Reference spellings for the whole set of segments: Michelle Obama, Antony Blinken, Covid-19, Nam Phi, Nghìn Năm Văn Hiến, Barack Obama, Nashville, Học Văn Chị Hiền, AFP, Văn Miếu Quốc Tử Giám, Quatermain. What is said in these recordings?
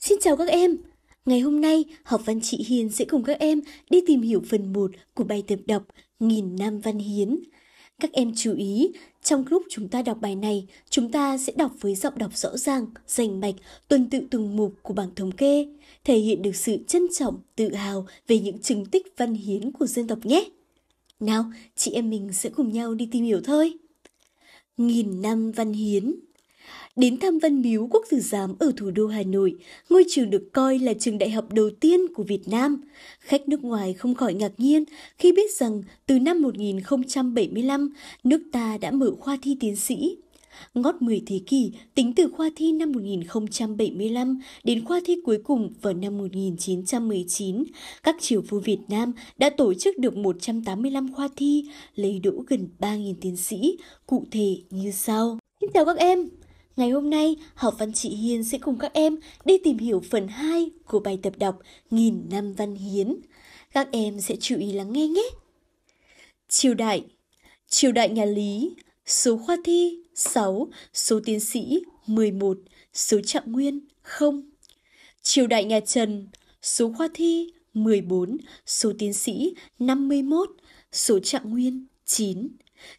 Xin chào các em! Ngày hôm nay, Học Văn Chị Hiền sẽ cùng các em đi tìm hiểu phần 1 của bài tập đọc Nghìn Năm Văn Hiến. Các em chú ý, trong lúc chúng ta đọc bài này, chúng ta sẽ đọc với giọng đọc rõ ràng, rành mạch, tuần tự từng mục của bảng thống kê, thể hiện được sự trân trọng, tự hào về những chứng tích văn hiến của dân tộc nhé! Nào, chị em mình sẽ cùng nhau đi tìm hiểu thôi! Nghìn Năm Văn Hiến. Đến thăm Văn Miếu Quốc Tử Giám ở thủ đô Hà Nội, ngôi trường được coi là trường đại học đầu tiên của Việt Nam. Khách nước ngoài không khỏi ngạc nhiên khi biết rằng từ năm 1075, nước ta đã mở khoa thi tiến sĩ. Ngót 10 thế kỷ, tính từ khoa thi năm 1075 đến khoa thi cuối cùng vào năm 1919, các triều vua Việt Nam đã tổ chức được 185 khoa thi, lấy đỗ gần 3.000 tiến sĩ, cụ thể như sau. Xin chào các em! Ngày hôm nay, Học Văn Chị Hiền sẽ cùng các em đi tìm hiểu phần 2 của bài tập đọc Nghìn Năm Văn Hiến. Các em sẽ chú ý lắng nghe nhé! Triều đại nhà Lý, số khoa thi 6, số tiến sĩ 11, số trạng nguyên 0. Triều đại nhà Trần, số khoa thi 14, số tiến sĩ 51, số trạng nguyên 9.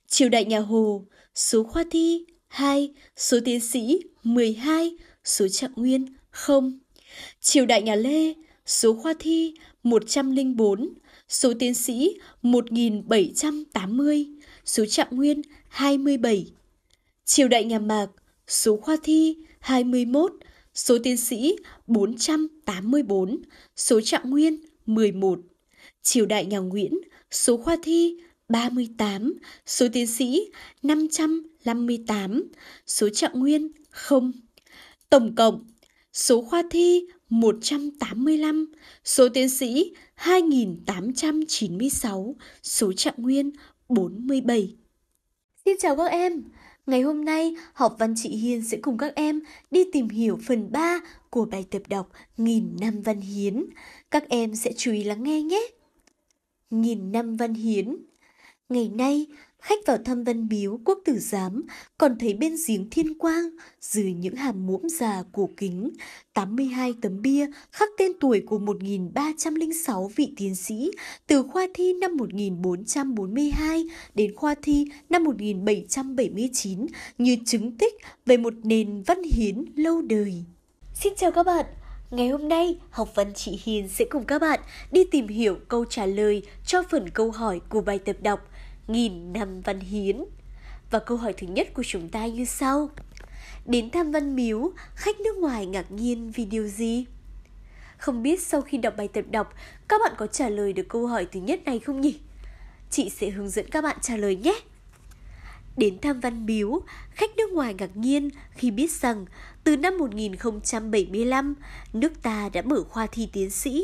Triều đại nhà Hồ, số khoa thi 2, số tiến sĩ 12, số trạng nguyên 0. Triều đại nhà Lê, số khoa thi 104, số tiến sĩ 1780, số trạng nguyên 27. Triều đại nhà Mạc, số khoa thi 21, số tiến sĩ 484, số trạng nguyên 11. Triều đại nhà Nguyễn, số khoa thi 38, số tiến sĩ 558, số trạng nguyên 0. Tổng cộng, số khoa thi 185, số tiến sĩ 2896, số trạng nguyên 47. Xin chào các em! Ngày hôm nay, Học Văn Chị Hiền sẽ cùng các em đi tìm hiểu phần 3 của bài tập đọc Nghìn Năm Văn Hiến. Các em sẽ chú ý lắng nghe nhé! Nghìn Năm Văn Hiến. Ngày nay, khách vào thăm Văn Miếu Quốc Tử Giám còn thấy bên giếng Thiên Quang, dưới những hàm muỗng già cổ kính, 82 tấm bia khắc tên tuổi của 1.306 vị tiến sĩ từ khoa thi năm 1442 đến khoa thi năm 1779 như chứng tích về một nền văn hiến lâu đời. Xin chào các bạn! Ngày hôm nay, Học Văn Chị Hiền sẽ cùng các bạn đi tìm hiểu câu trả lời cho phần câu hỏi của bài tập đọc Nghìn Năm Văn Hiến. Và câu hỏi thứ nhất của chúng ta như sau. Đến thăm Văn Miếu, khách nước ngoài ngạc nhiên vì điều gì? Không biết sau khi đọc bài tập đọc, các bạn có trả lời được câu hỏi thứ nhất này không nhỉ? Chị sẽ hướng dẫn các bạn trả lời nhé! Đến thăm Văn Miếu, khách nước ngoài ngạc nhiên khi biết rằng từ năm 1075, nước ta đã mở khoa thi tiến sĩ.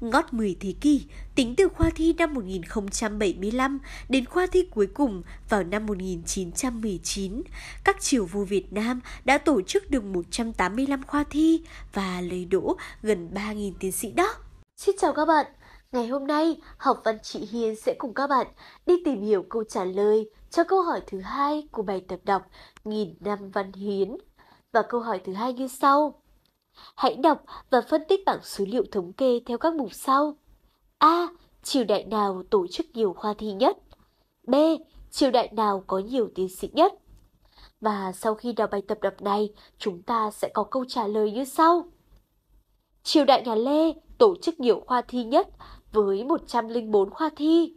Ngót 10 thế kỷ, tính từ khoa thi năm 1075 đến khoa thi cuối cùng vào năm 1919, các triều vua Việt Nam đã tổ chức được 185 khoa thi và lấy đỗ gần 3.000 tiến sĩ đó. Xin chào các bạn! Ngày hôm nay, Học Văn Chị Hiền sẽ cùng các bạn đi tìm hiểu câu trả lời cho câu hỏi thứ hai của bài tập đọc Nghìn Năm Văn Hiến. Và câu hỏi thứ hai như sau. Hãy đọc và phân tích bảng số liệu thống kê theo các mục sau. A. Triều đại nào tổ chức nhiều khoa thi nhất? B. Triều đại nào có nhiều tiến sĩ nhất? Và sau khi đọc bài tập đọc này, chúng ta sẽ có câu trả lời như sau. Triều đại nhà Lê tổ chức nhiều khoa thi nhất với 104 khoa thi.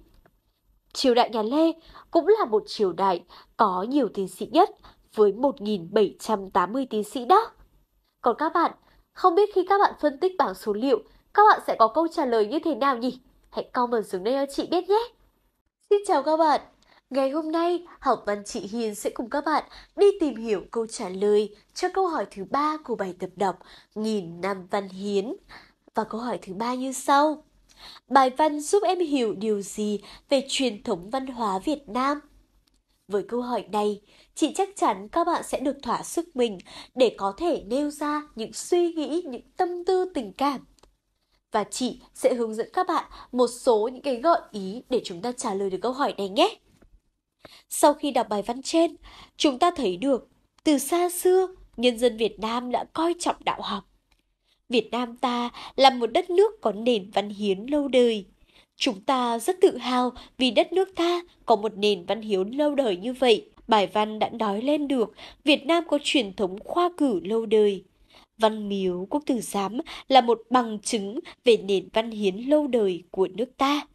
Triều đại nhà Lê cũng là một triều đại có nhiều tiến sĩ nhất với 1.780 tiến sĩ đó. Còn các bạn, không biết khi các bạn phân tích bảng số liệu, các bạn sẽ có câu trả lời như thế nào nhỉ? Hãy comment xuống đây cho chị biết nhé! Xin chào các bạn! Ngày hôm nay, Học Văn Chị Hiền sẽ cùng các bạn đi tìm hiểu câu trả lời cho câu hỏi thứ 3 của bài tập đọc Nghìn Năm Văn Hiến. Và câu hỏi thứ 3 như sau. Bài văn giúp em hiểu điều gì về truyền thống văn hóa Việt Nam? Với câu hỏi này, chị chắc chắn các bạn sẽ được thỏa sức mình để có thể nêu ra những suy nghĩ, những tâm tư, tình cảm. Và chị sẽ hướng dẫn các bạn một số những cái gợi ý để chúng ta trả lời được câu hỏi này nhé. Sau khi đọc bài văn trên, chúng ta thấy được từ xa xưa, nhân dân Việt Nam đã coi trọng đạo học. Việt Nam ta là một đất nước có nền văn hiến lâu đời. Chúng ta rất tự hào vì đất nước ta có một nền văn hiến lâu đời như vậy. Bài văn đã nói lên được Việt Nam có truyền thống khoa cử lâu đời. Văn Miếu Quốc Tử Giám là một bằng chứng về nền văn hiến lâu đời của nước ta.